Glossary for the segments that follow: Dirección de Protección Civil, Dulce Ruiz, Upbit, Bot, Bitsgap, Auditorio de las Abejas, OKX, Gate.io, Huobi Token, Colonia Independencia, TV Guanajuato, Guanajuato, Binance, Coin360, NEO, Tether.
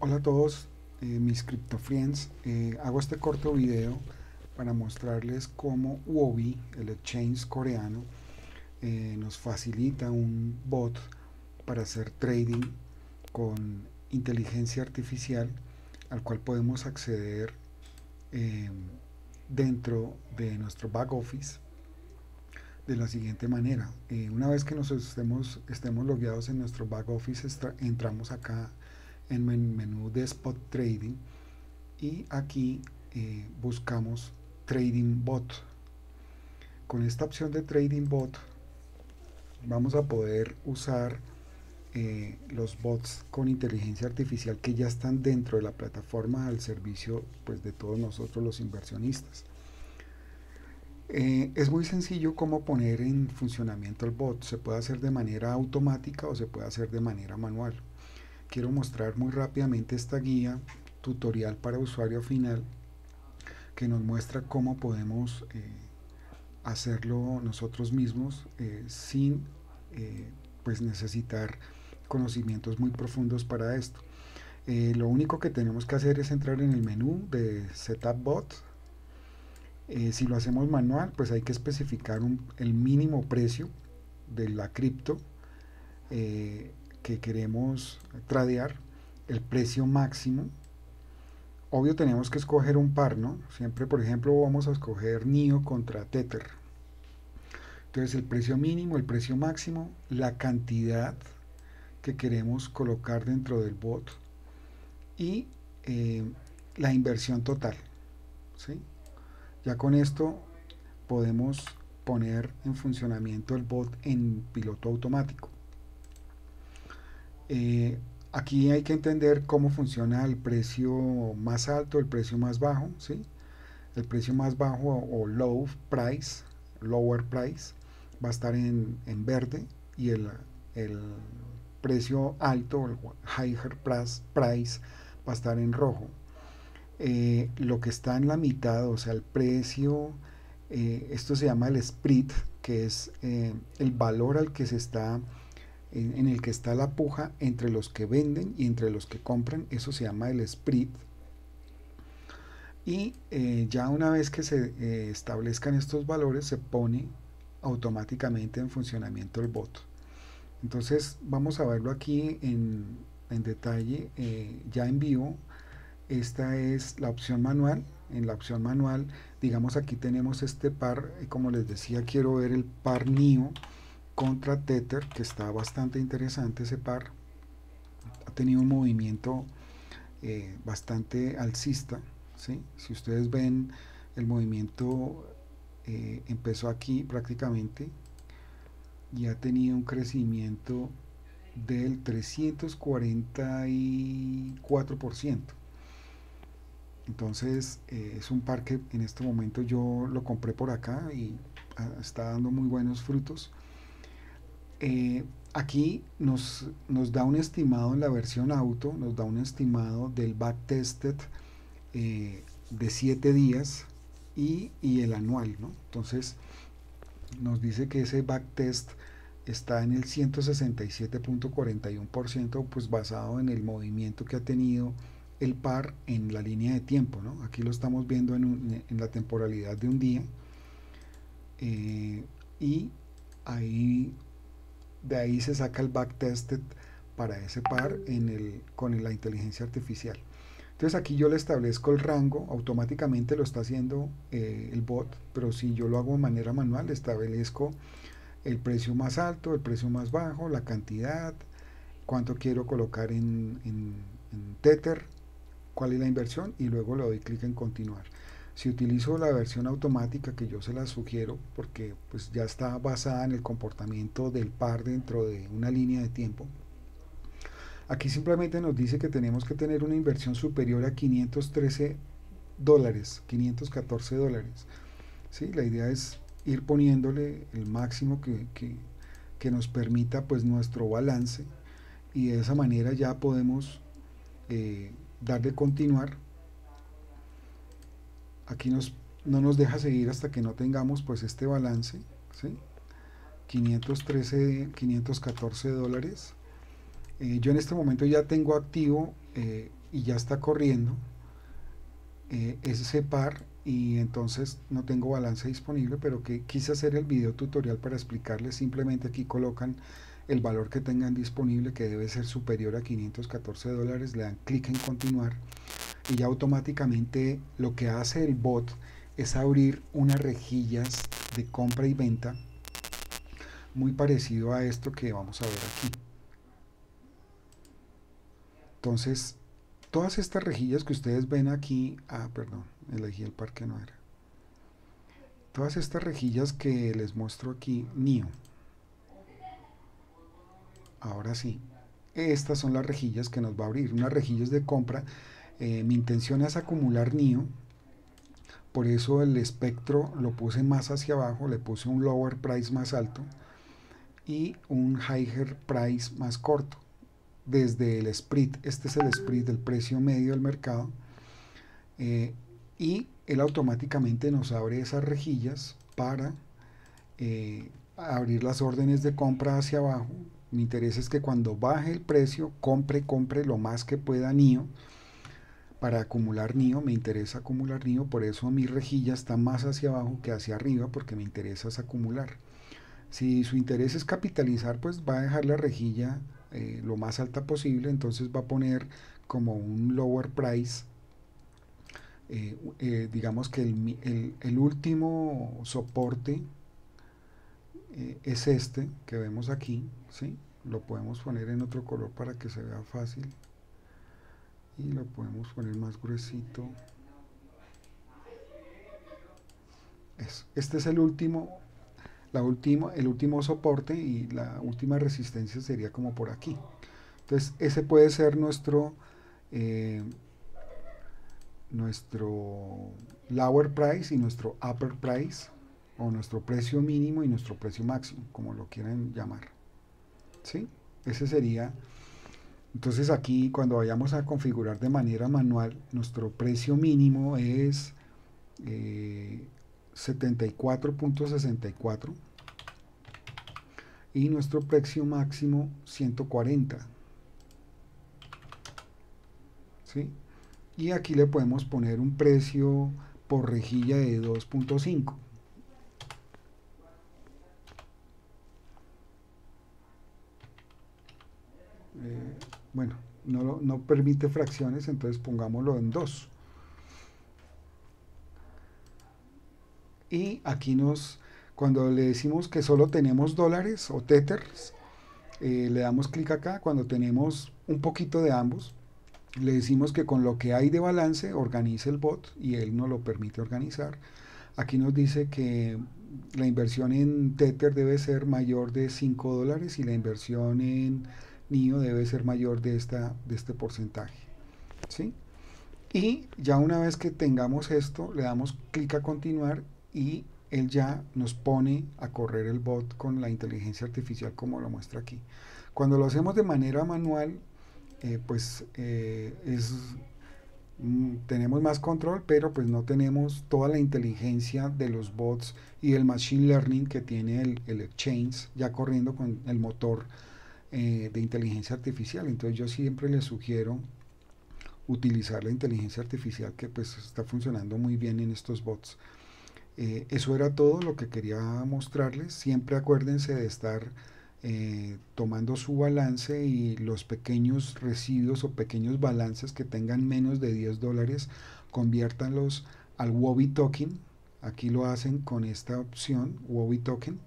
Hola a todos mis crypto friends. Hago este corto video para mostrarles cómo Huobi, el exchange coreano, nos facilita un bot para hacer trading con inteligencia artificial, al cual podemos acceder dentro de nuestro back office de la siguiente manera. Una vez que nos estemos logueados en nuestro back office, entramos acá en menú de Spot Trading y aquí buscamos Trading Bot. Con esta opción de Trading Bot vamos a poder usar los bots con inteligencia artificial que ya están dentro de la plataforma al servicio, pues, de todos nosotros los inversionistas. Es muy sencillo cómo poner en funcionamiento el bot. Se puede hacer de manera automática o se puede hacer de manera manual. Quiero mostrar muy rápidamente esta guía tutorial para usuario final que nos muestra cómo podemos hacerlo nosotros mismos sin pues necesitar conocimientos muy profundos para esto. Lo único que tenemos que hacer es entrar en el menú de Setup Bot. Si lo hacemos manual, pues hay que especificar el mínimo precio de la cripto que queremos tradear, el precio máximo. Obvio, tenemos que escoger un par, ¿no? Siempre, por ejemplo, vamos a escoger NEO contra Tether. Entonces, el precio mínimo, el precio máximo, la cantidad que queremos colocar dentro del bot y la inversión total, ¿sí? Ya con esto podemos poner en funcionamiento el bot en piloto automático. Aquí hay que entender cómo funciona el precio más alto, el precio más bajo, ¿sí? El precio más bajo o lower price va a estar en verde, y el precio alto, el higher price, va a estar en rojo. Lo que está en la mitad, o sea, el precio, esto se llama el spread, que es el valor al que se está, en el que está la puja entre los que venden y entre los que compran. Eso se llama el spread. Y ya una vez que se establezcan estos valores, se pone automáticamente en funcionamiento el bot. Entonces vamos a verlo aquí en detalle, ya en vivo. Esta es la opción manual. En la opción manual, digamos, aquí tenemos este par. Como les decía, quiero ver el par NEO contra Tether, que está bastante interesante. Ese par ha tenido un movimiento bastante alcista, ¿sí? Si ustedes ven, el movimiento empezó aquí prácticamente y ha tenido un crecimiento del 344%. Entonces es un par que en este momento yo lo compré por acá y está dando muy buenos frutos. Aquí nos da un estimado en la versión auto, nos da un estimado del backtested de 7 días y el anual, ¿no? Entonces nos dice que ese backtest está en el 167.41%, pues basado en el movimiento que ha tenido el par en la línea de tiempo, ¿no? Aquí lo estamos viendo en la temporalidad de un día, y ahí de ahí se saca el backtested para ese par con la inteligencia artificial. Entonces aquí yo le establezco el rango, automáticamente lo está haciendo el bot, pero si yo lo hago de manera manual, le establezco el precio más alto, el precio más bajo, la cantidad, cuánto quiero colocar en Tether, cuál es la inversión, y luego le doy clic en continuar. Si utilizo la versión automática, que yo se la sugiero porque pues ya está basada en el comportamiento del par dentro de una línea de tiempo, aquí simplemente nos dice que tenemos que tener una inversión superior a $514, ¿sí? La idea es ir poniéndole el máximo que nos permita, pues, nuestro balance, y de esa manera ya podemos darle continuar. Aquí no nos deja seguir hasta que no tengamos, pues, este balance, ¿sí? $514. Yo en este momento ya tengo activo y ya está corriendo ese par, y entonces no tengo balance disponible, pero que quise hacer el video tutorial para explicarles. Simplemente aquí colocan el valor que tengan disponible, que debe ser superior a $514, le dan clic en continuar y ya automáticamente lo que hace el bot es abrir unas rejillas de compra y venta, muy parecido a esto que vamos a ver aquí. Entonces todas estas rejillas que ustedes ven aquí, perdón, elegí el par que no era, todas estas rejillas que les muestro aquí, NEO, ahora sí, estas son las rejillas que nos va a abrir, unas rejillas de compra. Mi intención es acumular NEO, por eso el espectro lo puse más hacia abajo, le puse un lower price más alto y un higher price más corto, desde el spread. Este es el spread del precio medio del mercado, y él automáticamente nos abre esas rejillas para abrir las órdenes de compra hacia abajo. Mi interés es que cuando baje el precio compre lo más que pueda NEO para acumular NEO. Me interesa acumular NEO, por eso mi rejilla está más hacia abajo que hacia arriba, porque me interesa es acumular. Si su interés es capitalizar, pues va a dejar la rejilla lo más alta posible, entonces va a poner como un lower price. Digamos que el último soporte es este que vemos aquí, ¿sí? Lo podemos poner en otro color para que se vea fácil y lo podemos poner más gruesito. Eso. Este es el último, el último soporte, y la última resistencia sería como por aquí. Entonces ese puede ser nuestro lower price y nuestro upper price, o nuestro precio mínimo y nuestro precio máximo, como lo quieran llamar, ¿sí? Ese sería. Entonces aquí, cuando vayamos a configurar de manera manual, nuestro precio mínimo es 74.64 y nuestro precio máximo 140, ¿sí? Y aquí le podemos poner un precio por rejilla de 2.5. Bueno, no permite fracciones, entonces pongámoslo en 2. Y aquí cuando le decimos que solo tenemos dólares o tethers, le damos clic acá. Cuando tenemos un poquito de ambos, le decimos que con lo que hay de balance organice el bot, y él nos lo permite organizar. Aquí nos dice que la inversión en Tether debe ser mayor de $5 y la inversión en NEO debe ser mayor de este porcentaje, ¿sí? Y ya una vez que tengamos esto, le damos clic a continuar y él ya nos pone a correr el bot con la inteligencia artificial, como lo muestra aquí. Cuando lo hacemos de manera manual, tenemos más control, pero pues no tenemos toda la inteligencia de los bots y el machine learning que tiene el exchange ya corriendo con el motor de inteligencia artificial. Entonces yo siempre les sugiero utilizar la inteligencia artificial, que pues está funcionando muy bien en estos bots. Eso era todo lo que quería mostrarles. Siempre acuérdense de estar tomando su balance y los pequeños residuos o pequeños balances que tengan menos de $10, conviértanlos al Huobi Token. Aquí lo hacen con esta opción, Huobi Token.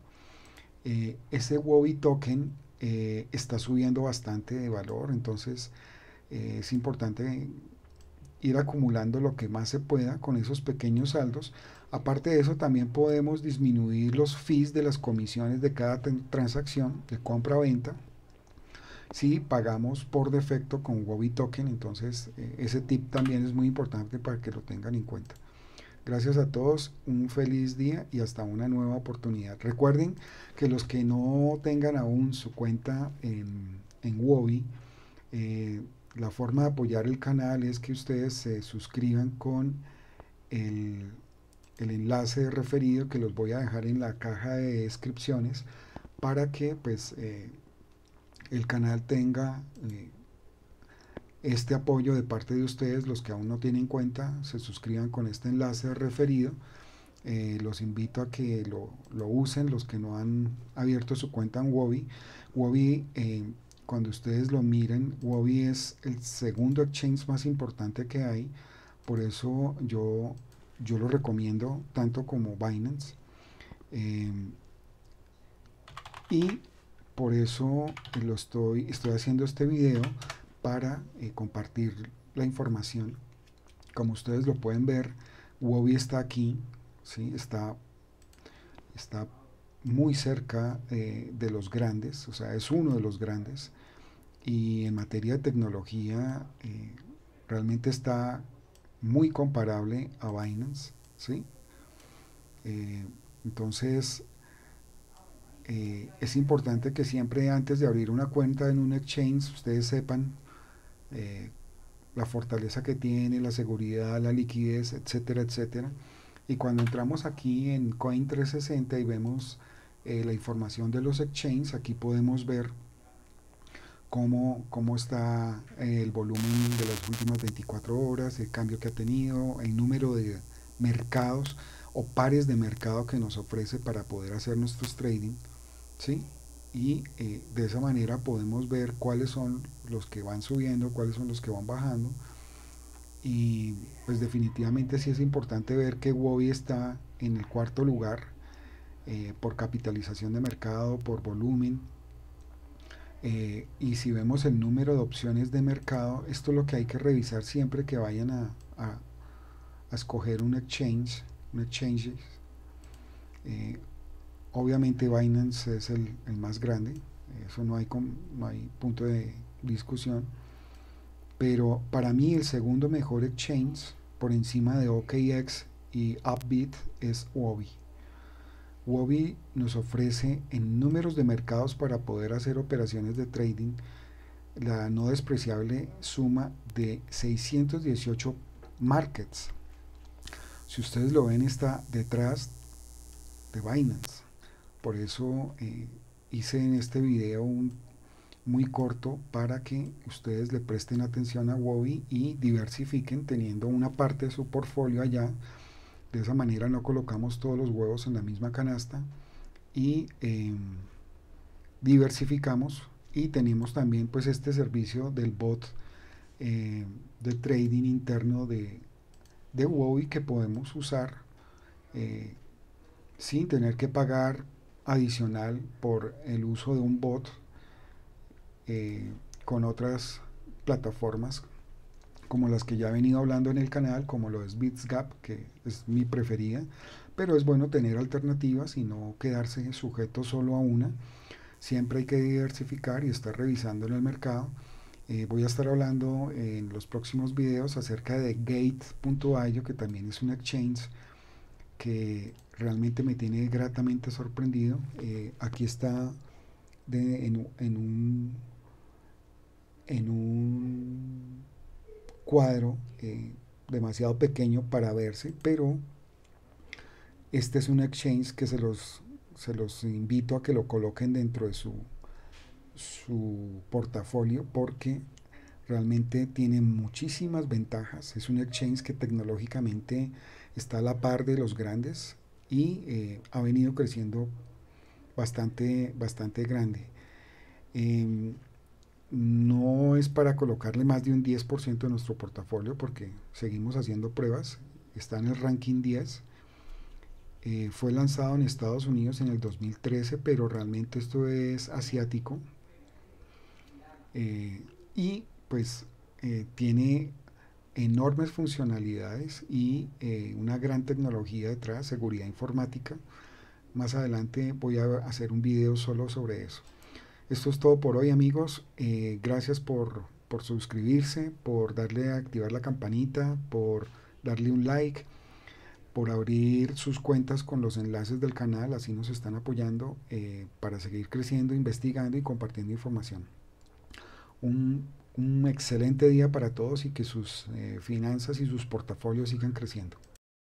Ese Huobi Token está subiendo bastante de valor, entonces es importante ir acumulando lo que más se pueda con esos pequeños saldos. Aparte de eso, también podemos disminuir los fees de las comisiones de cada transacción de compra-venta si pagamos por defecto con Huobi Token. Entonces ese tip también es muy importante para que lo tengan en cuenta. Gracias a todos, un feliz día y hasta una nueva oportunidad. Recuerden que los que no tengan aún su cuenta en Huobi, la forma de apoyar el canal es que ustedes se suscriban con el enlace referido, que los voy a dejar en la caja de descripciones, para que pues el canal tenga este apoyo de parte de ustedes. Los que aún no tienen cuenta, se suscriban con este enlace referido. Los invito a que lo usen. Los que no han abierto su cuenta en Huobi, cuando ustedes lo miren, Huobi es el segundo exchange más importante que hay. Por eso yo lo recomiendo tanto como Binance, y por eso lo estoy haciendo este video para compartir la información. Como ustedes lo pueden ver, Huobi está aquí, ¿sí? está muy cerca de los grandes, o sea, es uno de los grandes, y en materia de tecnología realmente está muy comparable a Binance, ¿sí? Entonces es importante que siempre antes de abrir una cuenta en un exchange ustedes sepan la fortaleza que tiene, la seguridad, la liquidez, etcétera, etcétera. Y cuando entramos aquí en Coin360 y vemos la información de los exchanges, aquí podemos ver cómo está el volumen de las últimas 24 horas, el cambio que ha tenido, el número de mercados o pares de mercado que nos ofrece para poder hacer nuestros trading, ¿sí? Y de esa manera podemos ver cuáles son los que van subiendo, cuáles son los que van bajando. Y pues definitivamente sí es importante ver que Huobi está en el cuarto lugar por capitalización de mercado, por volumen, y si vemos el número de opciones de mercado, esto es lo que hay que revisar siempre que vayan a escoger un exchange. Obviamente Binance es el más grande, eso no hay punto de discusión. Pero para mí el segundo mejor exchange por encima de OKX y Upbit es Huobi. Huobi nos ofrece en números de mercados para poder hacer operaciones de trading la no despreciable suma de 618 markets. Si ustedes lo ven, está detrás de Binance. Por eso hice en este video un muy corto para que ustedes le presten atención a Huobi y diversifiquen teniendo una parte de su portfolio allá. De esa manera no colocamos todos los huevos en la misma canasta y diversificamos, y tenemos también pues este servicio del bot de trading interno de Huobi que podemos usar sin tener que pagar adicional por el uso de un bot con otras plataformas como las que ya he venido hablando en el canal, como lo es Bitsgap, que es mi preferida, pero es bueno tener alternativas y no quedarse sujeto solo a una. Siempre hay que diversificar y estar revisando en el mercado. Voy a estar hablando en los próximos videos acerca de Gate.io, que también es un exchange que realmente me tiene gratamente sorprendido. Aquí está en un cuadro demasiado pequeño para verse, pero este es un exchange que se los invito a que lo coloquen dentro de su portafolio, porque realmente tiene muchísimas ventajas. Es un exchange que tecnológicamente está a la par de los grandes y ha venido creciendo bastante grande. No es para colocarle más de un 10% de nuestro portafolio porque seguimos haciendo pruebas. Está en el ranking 10. Fue lanzado en Estados Unidos en el 2013, pero realmente esto es asiático. Y pues tiene enormes funcionalidades y una gran tecnología detrás, seguridad informática. Más adelante voy a hacer un video solo sobre eso. Esto es todo por hoy, amigos. Gracias por suscribirse, por darle a activar la campanita, por darle un like, por abrir sus cuentas con los enlaces del canal. Así nos están apoyando para seguir creciendo, investigando y compartiendo información. Un excelente día para todos y que sus finanzas y sus portafolios sigan creciendo.